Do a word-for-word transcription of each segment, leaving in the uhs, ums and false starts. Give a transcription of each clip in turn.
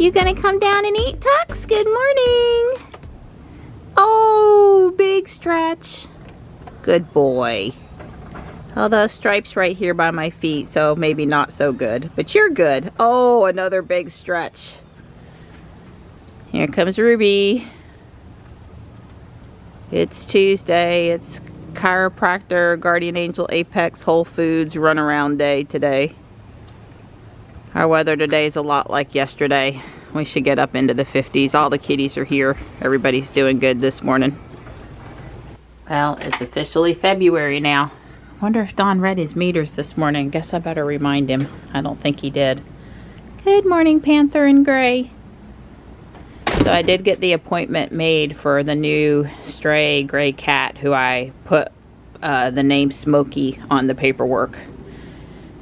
You gonna come down and eat, Tux? Good morning. Oh, big stretch. Good boy. Although Stripe's right here by my feet, so maybe not so good. But you're good. Oh, another big stretch. Here comes Ruby. It's Tuesday. It's chiropractor, guardian angel, apex, Whole Foods, runaround day today. Our weather today is a lot like yesterday. We should get up into the fifties. All the kitties are here. Everybody's doing good this morning. Well, it's officially February now. I wonder if Don read his meters this morning. Guess I better remind him. I don't think he did. Good morning, Panther and Gray. So I did get the appointment made for the new stray gray cat who I put uh, the name Smokey on the paperwork.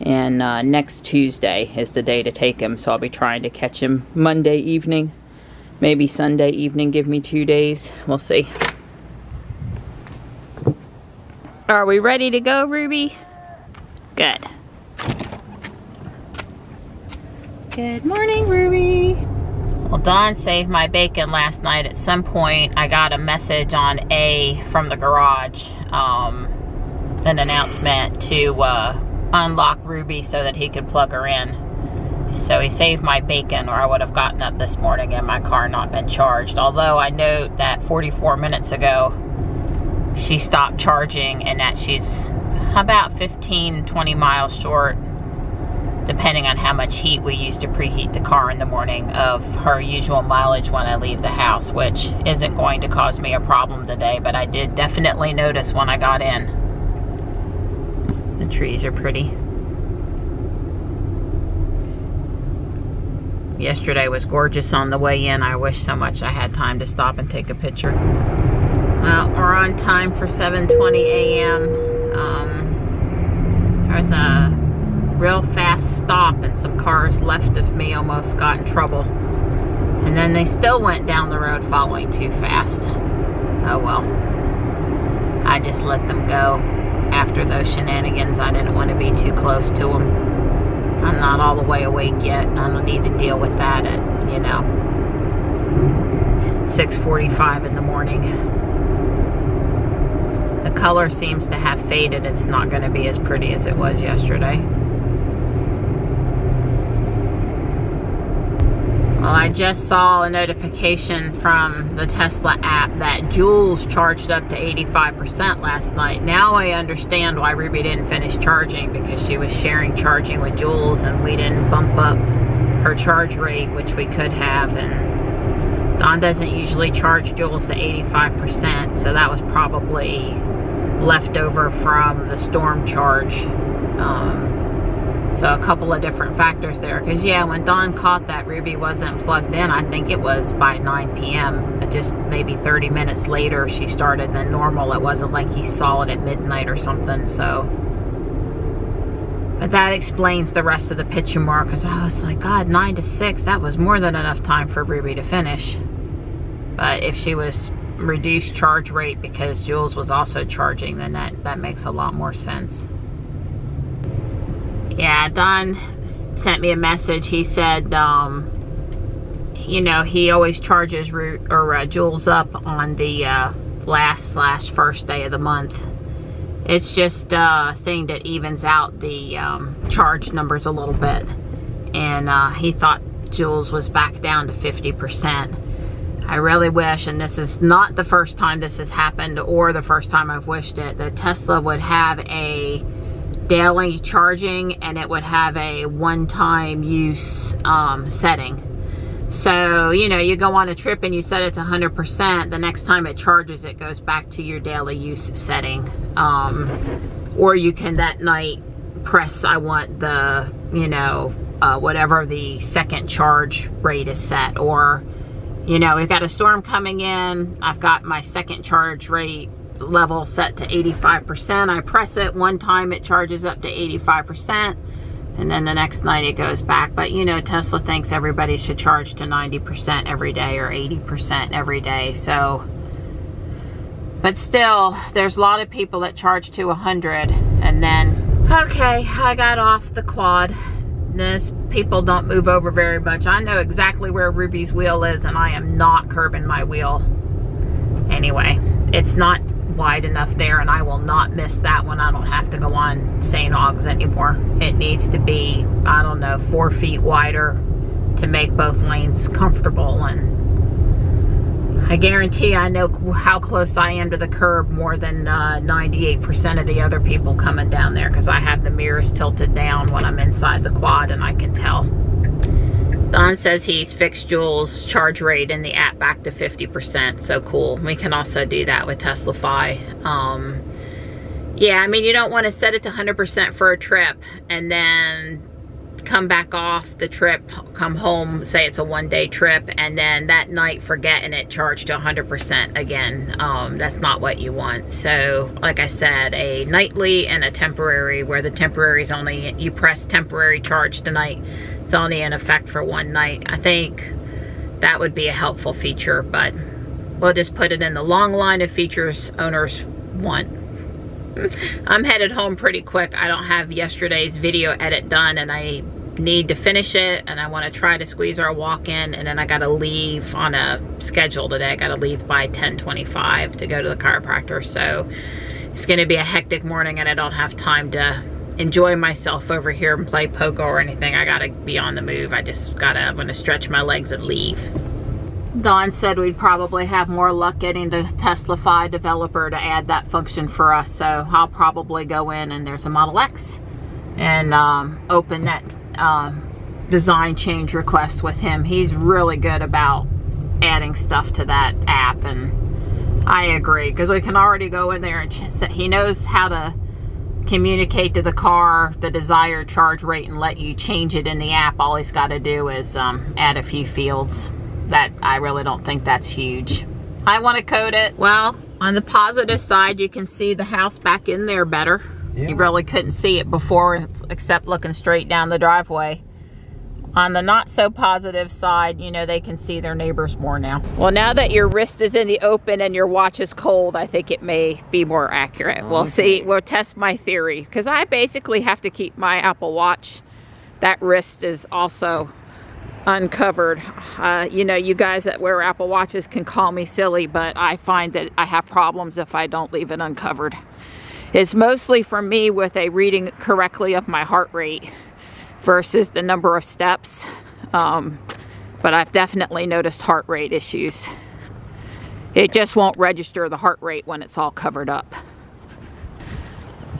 And uh, next Tuesday is the day to take him, so I'll be trying to catch him Monday evening, maybe Sunday evening. Give me two days. We'll see. Are we ready to go, Ruby? Good. Good morning, Ruby. Well, Don saved my bacon last night. At some point, I got a message on A from the garage, um, an announcement to... Uh, unlock Ruby so that he could plug her in. So he saved my bacon, or I would have gotten up this morning and my car not been charged. Although I note that forty-four minutes ago she stopped charging, and that she's about fifteen, twenty miles short, depending on how much heat we use to preheat the car in the morning, of her usual mileage when I leave the house, which isn't going to cause me a problem today, but I did definitely notice when I got in. The trees are pretty. Yesterday was gorgeous on the way in. I wish so much I had time to stop and take a picture. Well, we're on time for seven twenty a m Um, there was a real fast stop and some cars left of me almost got in trouble. And then they still went down the road following too fast. Oh well. I just let them go. After those shenanigans, I didn't want to be too close to them. I'm not all the way awake yet. I don't need to deal with that at, you know, six forty-five in the morning. The color seems to have faded. It's not going to be as pretty as it was yesterday. Well, I just saw a notification from the Tesla app that Jules charged up to eighty-five percent last night. Now I understand why Ruby didn't finish charging, because she was sharing charging with Jules and we didn't bump up her charge rate, which we could have. And Don doesn't usually charge Jules to eighty-five percent, so that was probably left over from the storm charge. Um, So a couple of different factors there. Because yeah, when Don caught that, Ruby wasn't plugged in. I think it was by nine p m Just maybe thirty minutes later she started than normal. It wasn't like he saw it at midnight or something. So, but that explains the rest of the picture more. Because I was like, God, nine to six. That was more than enough time for Ruby to finish. But if she was reduced charge rate because Jules was also charging, then that, that makes a lot more sense. Yeah, Don sent me a message. He said, um, you know, he always charges or uh, Jules up on the uh, last slash first day of the month. It's just a thing that evens out the um, charge numbers a little bit. And uh, he thought Jules was back down to fifty percent. I really wish, and this is not the first time this has happened or the first time I've wished it, that Tesla would have a daily charging, and it would have a one-time use um, setting. So, you know, you go on a trip and you set it to one hundred percent. The next time it charges, it goes back to your daily use setting. Um, or you can that night press, I want the, you know, uh, whatever the second charge rate is set. Or, you know, we've got a storm coming in. I've got my second charge rate level set to eighty-five percent. I press it one time, it charges up to eighty-five percent, and then the next night it goes back. But you know, Tesla thinks everybody should charge to ninety percent every day or eighty percent every day. So, but still, there's a lot of people that charge to one hundred. And then, okay, I got off the quad. This people don't move over very much. I know exactly where Ruby's wheel is, and I am not curbing my wheel. Anyway, it's not wide enough there, and I will not miss that one. I don't have to go on Saint Augs anymore. It needs to be, I don't know, four feet wider to make both lanes comfortable, and I guarantee I know how close I am to the curb more than ninety-eight percent of the other people coming down there, because I have the mirrors tilted down when I'm inside the quad and I can tell. Don says he's fixed Jules' charge rate in the app back to fifty percent. So cool. We can also do that with TeslaFi. Um, yeah, I mean, you don't want to set it to one hundred percent for a trip and then come back off the trip, come home, say it's a one-day trip, and then that night forget and it charged to one hundred percent again. Um, that's not what you want. So, like I said, a nightly and a temporary, where the temporary is only, you press temporary charge tonight, it's only in effect for one night. I think that would be a helpful feature, but we'll just put it in the long line of features owners want. I'm headed home pretty quick. I don't have yesterday's video edit done, and I need to finish it, and I want to try to squeeze our walk in, and then I got to leave on a schedule today. I got to leave by ten twenty-five to go to the chiropractor, so it's going to be a hectic morning, and I don't have time to enjoy myself over here and play pogo or anything. I got to be on the move. I just got to, I'm going to stretch my legs and leave. Don said we'd probably have more luck getting the TeslaFi developer to add that function for us, so I'll probably go in, and there's a Model X, and um, open that uh, design change request with him. He's really good about adding stuff to that app, and I agree, because we can already go in there and he knows how to communicate to the car the desired charge rate and let you change it in the app. All he's got to do is um, add a few fields. That, I really don't think that's huge. I want to coat it. Well, on the positive side, you can see the house back in there better. Yeah. You really couldn't see it before, except looking straight down the driveway. On the not so positive side, you know, they can see their neighbors more now. Well, now that your wrist is in the open and your watch is cold, I think it may be more accurate. Okay. We'll see, we'll test my theory, because I basically have to keep my Apple Watch. That wrist is also uncovered. Uh, you know, you guys that wear Apple Watches can call me silly, but I find that I have problems if I don't leave it uncovered. It's mostly for me with a reading correctly of my heart rate versus the number of steps. Um, but I've definitely noticed heart rate issues. It just won't register the heart rate when it's all covered up.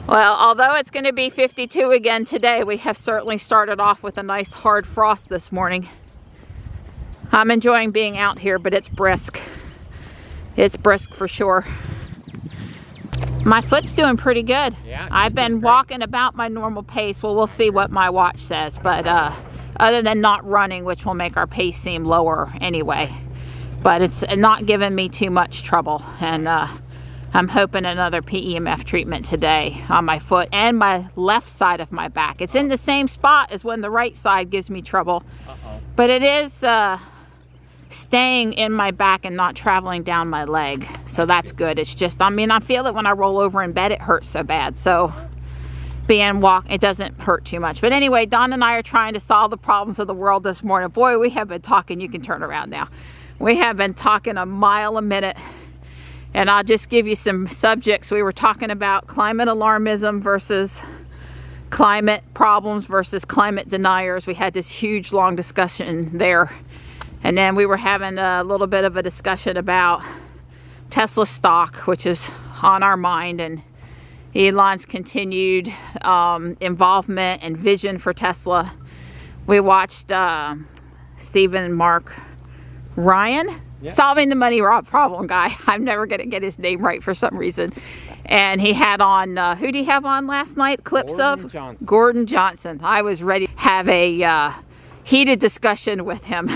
Well, although it's going to be fifty-two again today, we have certainly started off with a nice hard frost this morning. I'm enjoying being out here, but it's brisk. It's brisk for sure. My foot's doing pretty good. Yeah, I've been walking about my normal pace. Well, we'll see what my watch says, but uh, other than not running, which will make our pace seem lower anyway. But it's not giving me too much trouble, and uh, I'm hoping another P E M F treatment today on my foot and my left side of my back. It's in the same spot as when the right side gives me trouble. Uh-oh. But it is uh, staying in my back and not traveling down my leg. So that's good. It's just, I mean, I feel it when I roll over in bed, it hurts so bad. So being walk, it doesn't hurt too much. But anyway, Don and I are trying to solve the problems of the world this morning. Boy, we have been talking. You can turn around now. We have been talking a mile a minute. And I'll just give you some subjects. We were talking about climate alarmism versus climate problems versus climate deniers. We had this huge long discussion there. And then we were having a little bit of a discussion about Tesla stock, which is on our mind, and Elon's continued um, involvement and vision for Tesla. We watched uh, Stephen Mark Ryan. Yeah. Solving the money problem guy. I'm never going to get his name right for some reason. And he had on, uh, who did he have on last night? Clips Gordon of? Johnson. Gordon Johnson. I was ready to have a uh, heated discussion with him.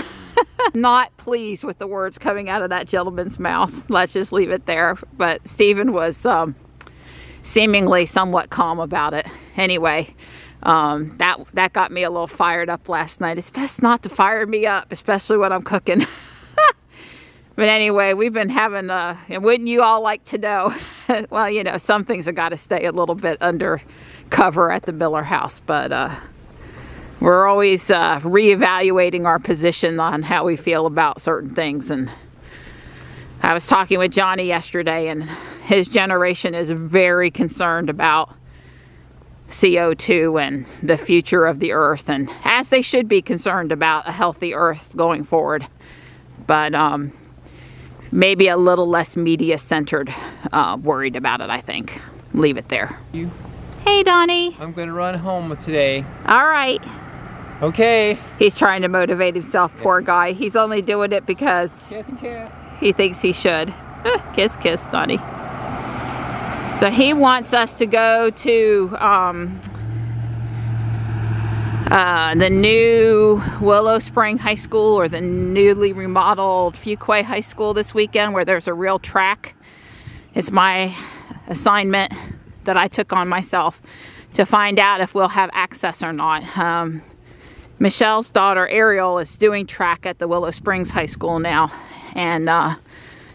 Not pleased with the words coming out of that gentleman's mouth. Let's just leave it there. But Stephen was um, seemingly somewhat calm about it. Anyway, um, that, that got me a little fired up last night. It's best not to fire me up, especially when I'm cooking. But anyway, we've been having, uh, and wouldn't you all like to know? Well, you know, some things have got to stay a little bit under cover at the Miller house, but uh, we're always uh, reevaluating our position on how we feel about certain things. And I was talking with Johnny yesterday, and his generation is very concerned about C O two and the future of the earth, and as they should be concerned about a healthy earth going forward, but um, maybe a little less media centered, uh, worried about it, I think. Leave it there. You. Hey Donnie. I'm gonna run home today. All right. Okay. He's trying to motivate himself, poor guy. He's only doing it because kiss, kiss. He thinks he should. Kiss, kiss, Donnie. So he wants us to go to um, uh, the new Willow Springs High School, or the newly remodeled Fuquay High School this weekend, where there's a real track. It's my assignment that I took on myself to find out if we'll have access or not. Um, Michelle's daughter Ariel is doing track at the Willow Springs High School now, and uh,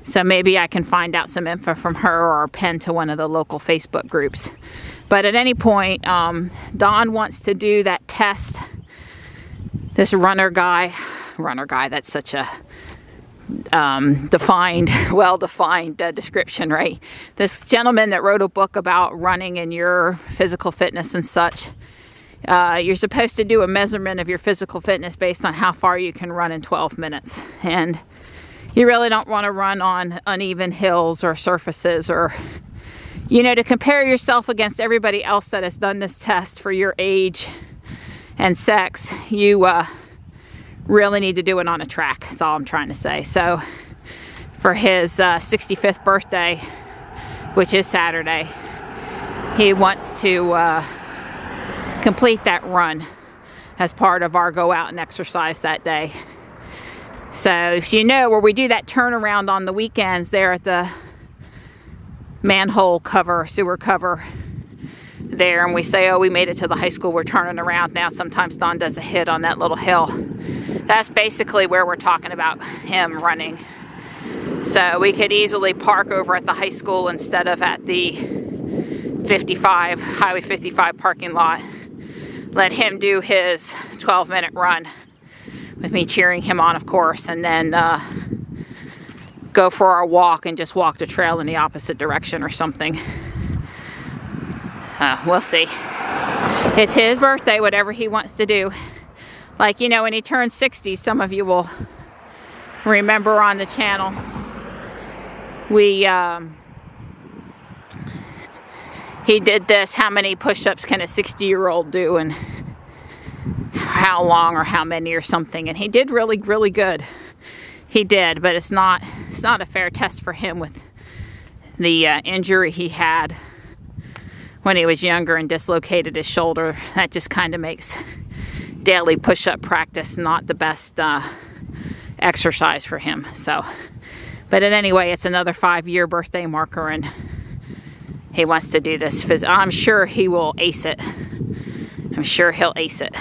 so maybe I can find out some info from her or pin to one of the local Facebook groups. But at any point, um, Don wants to do that test. This runner guy, runner guy, that's such a um, defined, well-defined uh, description, right? This gentleman that wrote a book about running and your physical fitness and such. Uh, you're supposed to do a measurement of your physical fitness based on how far you can run in twelve minutes. And you really don't want to run on uneven hills or surfaces, or, you know, to compare yourself against everybody else that has done this test for your age and sex, you uh, really need to do it on a track. That's all I'm trying to say. So for his uh, sixty-fifth birthday, which is Saturday, he wants to uh, complete that run as part of our go out and exercise that day. So, if you know, where we do that turnaround on the weekends there at the manhole cover, sewer cover there, and we say, oh, we made it to the high school, we're turning around now. Sometimes Don does a hit on that little hill. That's basically where we're talking about him running. So, we could easily park over at the high school instead of at the fifty-five, Highway fifty-five parking lot. Let him do his twelve minute run, with me cheering him on, of course, and then uh, go for our walk and just walk the trail in the opposite direction or something. Uh, we'll see. It's his birthday, whatever he wants to do. Like, you know, when he turns sixty, some of you will remember on the channel, we, um, he did this, how many push-ups can a sixty-year-old do, and how long or how many or something, and he did really really good. He did, but it's not it's not a fair test for him with the uh, injury he had when he was younger and dislocated his shoulder. That just kind of makes daily push-up practice not the best uh, exercise for him. So, but in any way, it's another five-year birthday marker, and he wants to do this. I'm sure he will ace it. I'm sure he'll ace it.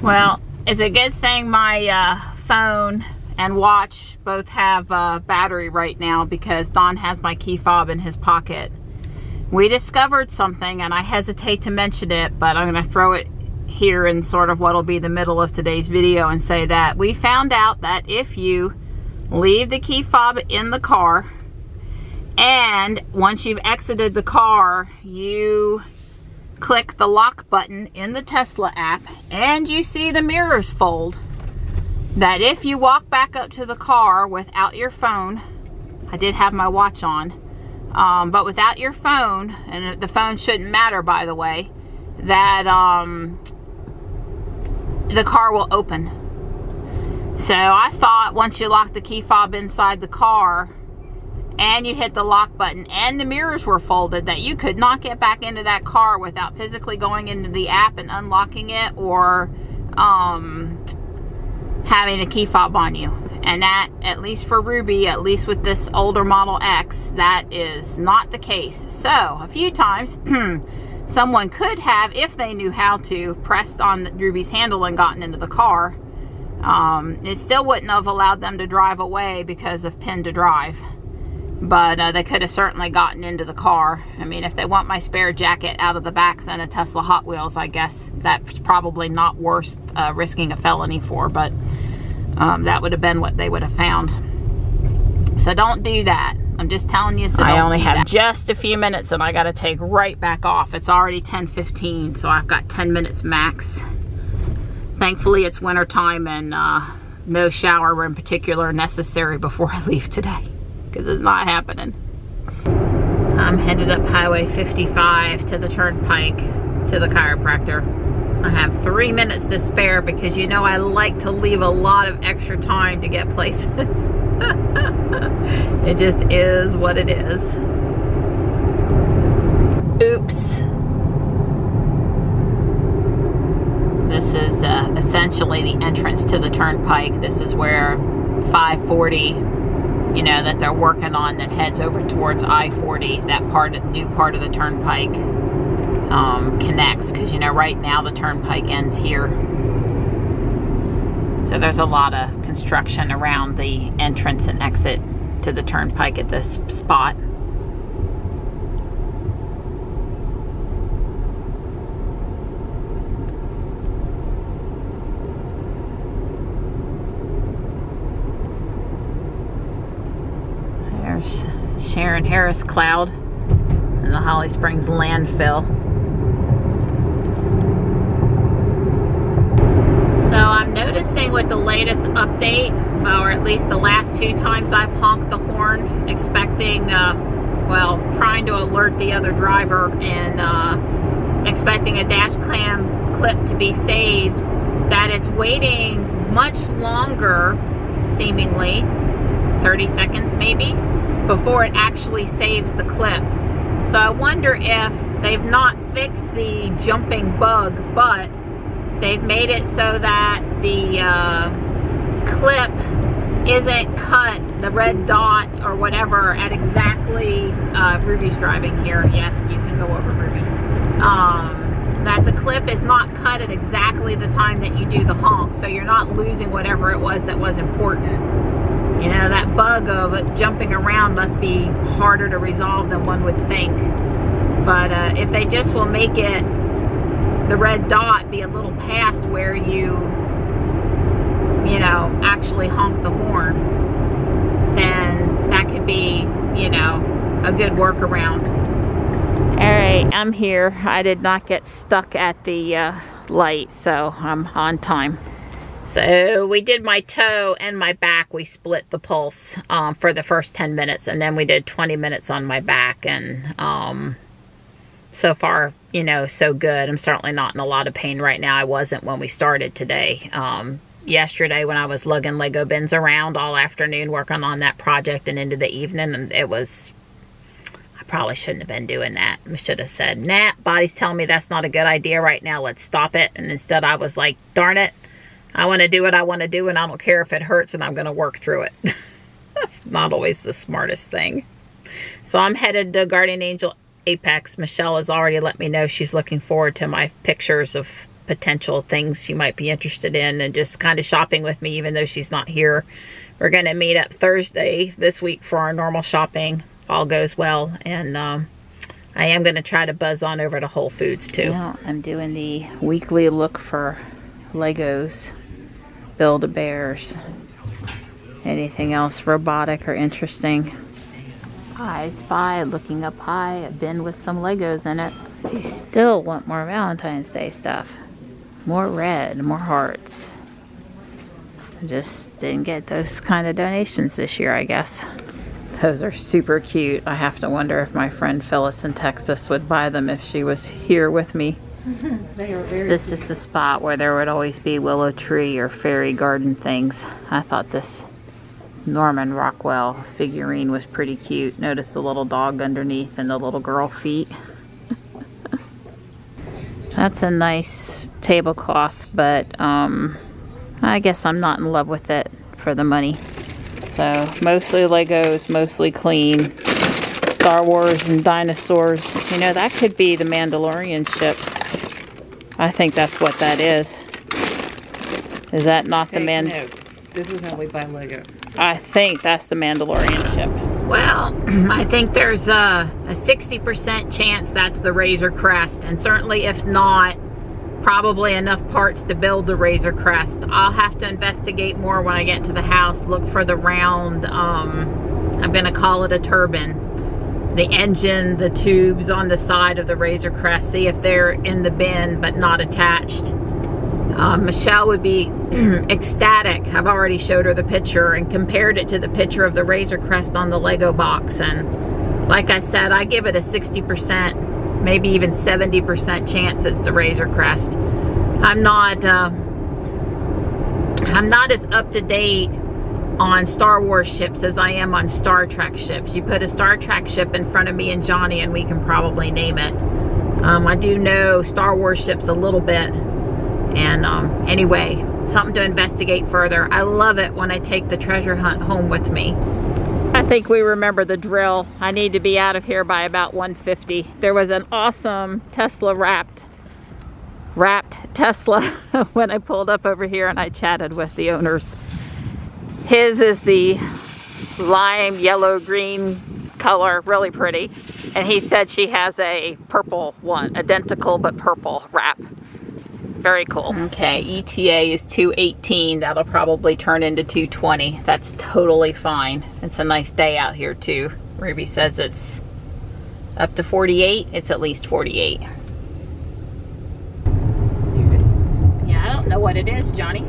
Well, it's a good thing my uh, phone and watch both have uh, battery right now, because Don has my key fob in his pocket. We discovered something, and I hesitate to mention it, but I'm going to throw it here in sort of what'll be the middle of today's video and say that we found out that if you leave the key fob in the car, and once you've exited the car, you click the lock button in the Tesla app and you see the mirrors fold, that if you walk back up to the car without your phone — I did have my watch on, um, but without your phone, and the phone shouldn't matter, by the way — that um, the car will open. So I thought once you lock the key fob inside the car and you hit the lock button and the mirrors were folded, that you could not get back into that car without physically going into the app and unlocking it, or um, having a key fob on you. And that, at least for Ruby, at least with this older Model X, that is not the case. So a few times someone could have, if they knew how to, pressed on Ruby's handle and gotten into the car. Um, it still wouldn't have allowed them to drive away because of pin to drive. But uh, they could have certainly gotten into the car. I mean, if they want my spare jacket out of the backside of Tesla Hot Wheels, I guess that's probably not worth uh, risking a felony for. But um, that would have been what they would have found. So don't do that. I'm just telling you. So I only have just a few minutes, and I got to take right back off. It's already ten fifteen, so I've got ten minutes max. Thankfully, it's winter time, and uh, no shower in particular necessary before I leave today. Because it's not happening. I'm headed up Highway fifty-five to the turnpike to the chiropractor. I have three minutes to spare because you know I like to leave a lot of extra time to get places. It just is what it is. Oops. This is uh, essentially the entrance to the turnpike. This is where five forty, you know, that they're working on, that heads over towards I forty, that part, new part of the turnpike um, connects, because you know right now the turnpike ends here. So there's a lot of construction around the entrance and exit to the turnpike at this spot. Sharon Harris Cloud and the Holly Springs landfill. So I'm noticing with the latest update, or at least the last two times I've honked the horn, expecting, uh, well, trying to alert the other driver and uh, expecting a dash cam clip to be saved, that it's waiting much longer, seemingly, thirty seconds maybe, before it actually saves the clip. So I wonder if they've not fixed the jumping bug, but they've made it so that the uh, clip isn't cut, the red dot or whatever, at exactly, uh, Ruby's driving here, yes, you can go over Ruby, um, that the clip is not cut at exactly the time that you do the honk, so you're not losing whatever it was that was important. You know, that bug of it jumping around must be harder to resolve than one would think. But uh, if they just will make it, the red dot be a little past where you, you know, actually honk the horn, then that could be, you know, a good workaround. All right, I'm here. I did not get stuck at the uh, light, so I'm on time. So we did my toe and my back. We split the pulse um, for the first ten minutes, and then we did twenty minutes on my back. And um, so far, you know, so good. I'm certainly not in a lot of pain right now. I wasn't when we started today. Um, yesterday when I was lugging Lego bins around all afternoon working on that project and into the evening, and it was, I probably shouldn't have been doing that. I should have said, nah, body's telling me that's not a good idea right now. Let's stop it. And instead I was like, darn it. I want to do what I want to do, and I don't care if it hurts, and I'm going to work through it. That's not always the smartest thing. So I'm headed to Guardian Angel Apex. Michelle has already let me know she's looking forward to my pictures of potential things she might be interested in and just kind of shopping with me, even though she's not here. We're going to meet up Thursday this week for our normal shopping. All goes well, and um, I am going to try to buzz on over to Whole Foods, too. Yeah, I'm doing the weekly look for Legos, Build-A-Bears, anything else robotic or interesting. I spy looking up high, a bin with some Legos in it. I still want more Valentine's Day stuff. More red, more hearts. I just didn't get those kind of donations this year, I guess. Those are super cute. I have to wonder if my friend Phyllis in Texas would buy them if she was here with me. They are very this cute. Is the spot where there would always be willow tree or fairy garden things. I thought this Norman Rockwell figurine was pretty cute. Notice the little dog underneath and the little girl feet. That's a nice tablecloth, but um, I guess I'm not in love with it for the money. So mostly Legos, mostly clean. Star Wars and dinosaurs. You know, that could be the Mandalorian ship. I think that's what that is. Is that not Take the man? Note. This is how we buy Legos. I think that's the Mandalorian ship. Well, I think there's a sixty percent chance that's the Razor Crest, and certainly if not, probably enough parts to build the Razor Crest. I'll have to investigate more when I get to the house, look for the round, um, I'm gonna call it a turbine, the engine, the tubes on the side of the Razor Crest, see if they're in the bin but not attached. Uh, Michelle would be ecstatic. I've already showed her the picture and compared it to the picture of the Razor Crest on the Lego box. And like I said, I give it a sixty percent, maybe even seventy percent chance it's the Razor Crest. I'm not, uh, I'm not as up to date on Star Wars ships as I am on Star Trek ships. You put a Star Trek ship in front of me and Johnny and we can probably name it. Um, I do know Star Wars ships a little bit. And um, anyway, something to investigate further. I love it when I take the treasure hunt home with me. I think we remember the drill. I need to be out of here by about one fifty. There was an awesome Tesla wrapped, wrapped Tesla when I pulled up over here and I chatted with the owners. His is the lime, yellow, green color, really pretty. And he said she has a purple one, identical but purple wrap. Very cool. Okay, E T A is two eighteen. That'll probably turn into two twenty. That's totally fine. It's a nice day out here too. Ruby says it's up to forty-eight. It's at least forty-eight. Yeah, I don't know what it is, Johnny.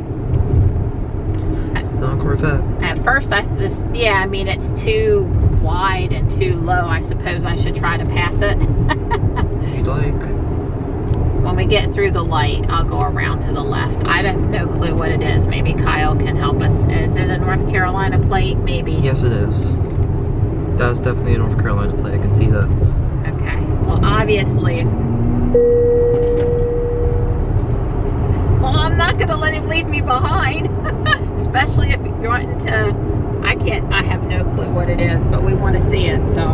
It's not Corvette. At first, I just, yeah, I mean, it's too wide and too low. I suppose I should try to pass it. You'd like. When we get through the light, I'll go around to the left. I have no clue what it is. Maybe Kyle can help us. Is it a North Carolina plate? Maybe. Yes, it is. That is definitely a North Carolina plate. I can see that. Okay. Well, obviously... Well, I'm not going to let him leave me behind. Especially if you're into... I can't... I have no clue what it is, but we want to see it, so...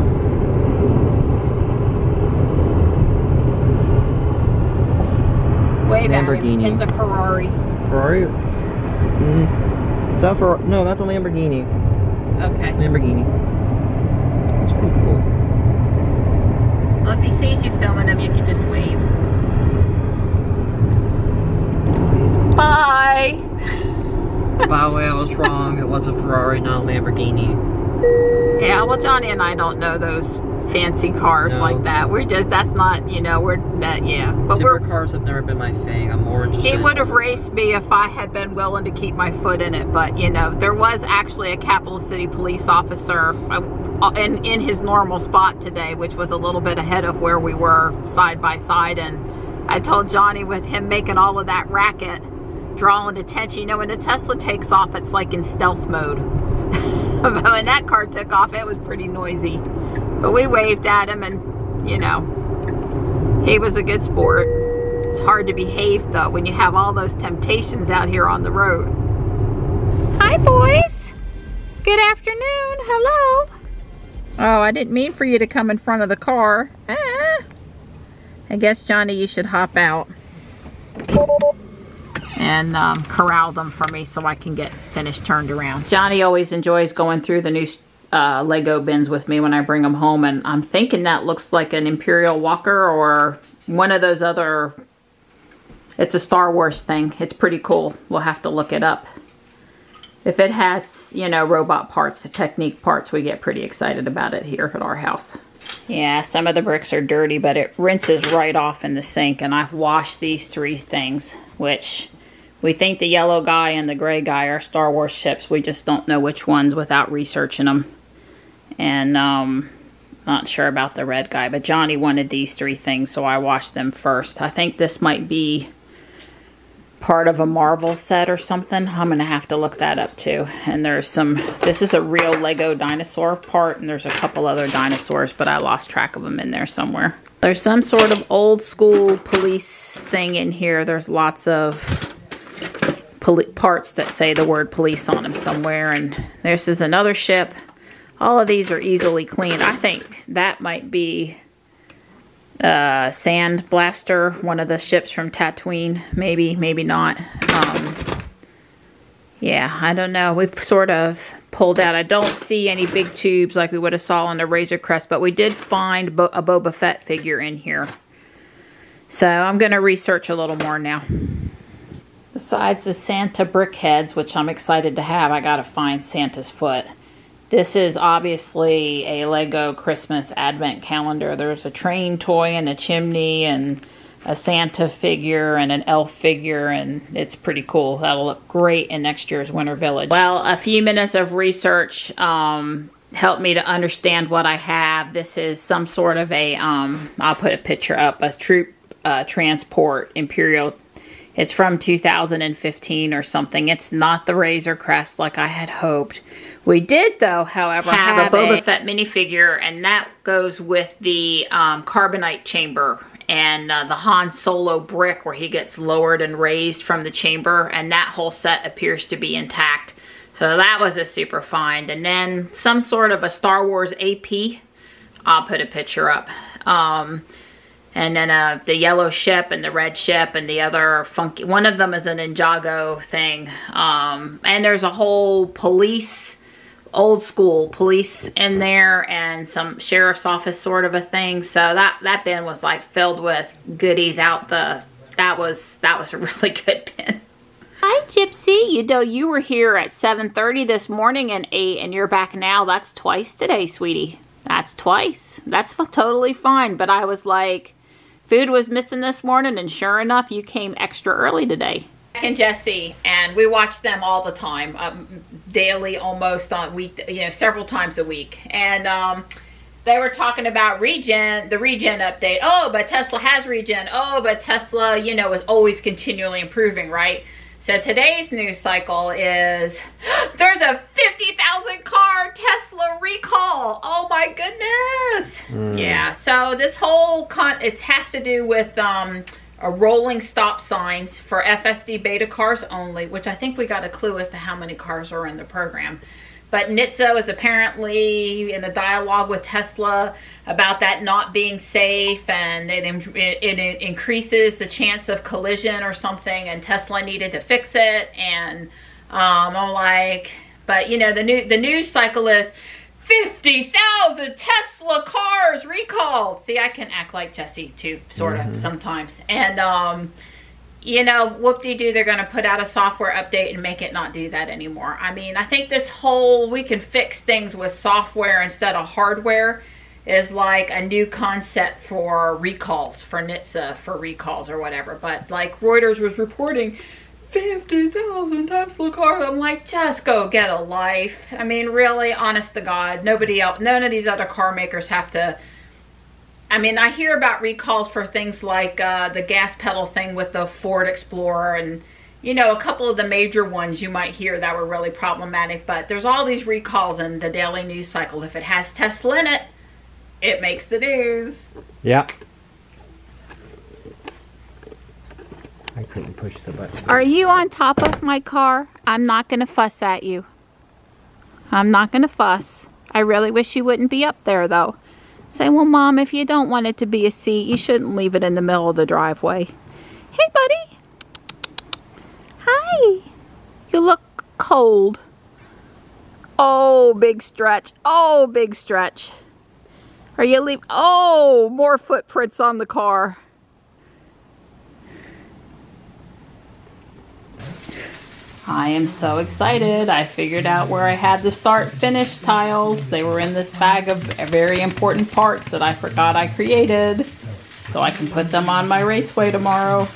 Way Lamborghini. It's a Ferrari. Ferrari? Mm-hmm. Is that Fer- No, that's a Lamborghini. Okay. Lamborghini. That's pretty cool. Well, if he sees you filming him, you can just wave. Bye! By the way, I was wrong. It was a Ferrari, not a Lamborghini. Yeah, well, Johnny and I don't know those fancy cars no. like that. We're just, that's not, you know, we're, that, yeah. But Super we're, cars have never been my thing. I'm more interested. It would have raced me if I had been willing to keep my foot in it, but, you know, there was actually a Capital City police officer in, in his normal spot today, which was a little bit ahead of where we were side by side, and I told Johnny with him making all of that racket, drawing attention, you know, when the Tesla takes off, it's like in stealth mode. But when that car took off, it was pretty noisy. But we waved at him and, you know, he was a good sport. It's hard to behave, though, when you have all those temptations out here on the road. Hi, boys. Good afternoon. Hello. Oh, I didn't mean for you to come in front of the car. Ah. I guess, Johnny, you should hop out and um, corral them for me so I can get finished turned around. Johnny always enjoys going through the new... Uh, Lego bins with me when I bring them home, and I'm thinking that looks like an Imperial Walker or one of those other, it's a Star Wars thing. It's pretty cool. We'll have to look it up. If it has, you know, robot parts, the technique parts, we get pretty excited about it here at our house. Yeah, some of the bricks are dirty, but it rinses right off in the sink, and I've washed these three things, which... We think the yellow guy and the gray guy are Star Wars ships. We just don't know which ones without researching them. And um, not sure about the red guy. But Johnny wanted these three things, so I washed them first. I think this might be part of a Marvel set or something. I'm going to have to look that up too. And there's some... This is a real Lego dinosaur part, and there's a couple other dinosaurs, but I lost track of them in there somewhere. There's some sort of old school police thing in here. There's lots of... parts that say the word police on them somewhere, and this is another ship. All of these are easily cleaned. I think that might be uh, Sand Blaster, one of the ships from Tatooine. Maybe, maybe not. Um, Yeah, I don't know. We've sort of pulled out. I don't see any big tubes like we would have saw on the Razor Crest, but we did find Bo- a Boba Fett figure in here. So I'm going to research a little more now. Besides the Santa brickheads, which I'm excited to have, I got to find Santa's foot. This is obviously a Lego Christmas advent calendar. There's a train toy and a chimney and a Santa figure and an elf figure, and it's pretty cool. That'll look great in next year's Winter Village. Well, a few minutes of research um, helped me to understand what I have. This is some sort of a, um, I'll put a picture up, a troop uh, transport Imperial. It's from two thousand fifteen or something. It's not the Razor Crest like I had hoped. We did, though, however, have, have a Boba a Fett minifigure, and that goes with the um, carbonite chamber and uh, the Han Solo brick where he gets lowered and raised from the chamber, and that whole set appears to be intact. So that was a super find. And then some sort of a Star Wars A P. I'll put a picture up. Um... And then uh, the yellow ship and the red ship and the other funky... One of them is an Ninjago thing. Um, and there's a whole police, old school police in there, and some sheriff's office sort of a thing. So that, that bin was like filled with goodies out the... That was, that was a really good bin. Hi, Gypsy. You know, you were here at seven thirty this morning and eight, and you're back now. That's twice today, sweetie. That's twice. That's f- totally fine. But I was like... Food was missing this morning, and sure enough, you came extra early today. Jack and Jesse, and we watch them all the time, um, daily, almost on week, you know, several times a week. And um, they were talking about regen, the regen update. Oh, but Tesla has regen. Oh, but Tesla, you know, is always continually improving, right? So today's news cycle is there's a fifty thousand car Tesla recall. Oh my goodness. Mm. Yeah. So this whole con it has to do with um, a rolling stop signs for F S D beta cars only, which I think we got a clue as to how many cars are in the program. But N H T S A is apparently in a dialogue with Tesla about that not being safe, and it, it, it increases the chance of collision or something, and Tesla needed to fix it. And um, I'm like, but you know, the, new, the news cycle is fifty thousand Tesla cars recalled. See, I can act like Jesse too, sort mm-hmm. of, sometimes. And, um... you know, whoop-de-doo, they're going to put out a software update and make it not do that anymore. I mean, I think this whole we can fix things with software instead of hardware is like a new concept for recalls, for N H T S A, for recalls or whatever. But like Reuters was reporting fifty thousand Tesla cars. I'm like, just go get a life. I mean, really, honest to God, nobody else, none of these other car makers have to. I mean, I hear about recalls for things like uh, the gas pedal thing with the Ford Explorer, and, you know, a couple of the major ones you might hear that were really problematic. But there's all these recalls in the daily news cycle. If it has Tesla in it, it makes the news. Yeah. I couldn't push the button. Are you on top of my car? I'm not going to fuss at you. I'm not going to fuss. I really wish you wouldn't be up there, though. Say, well, Mom, if you don't want it to be a seat, you shouldn't leave it in the middle of the driveway. Hey, buddy. Hi. You look cold. Oh, big stretch. Oh, big stretch. Are you leaving? Oh, more footprints on the car. I am so excited. I figured out where I had the start finish tiles. They were in this bag of very important parts that I forgot I created. So I can put them on my raceway tomorrow.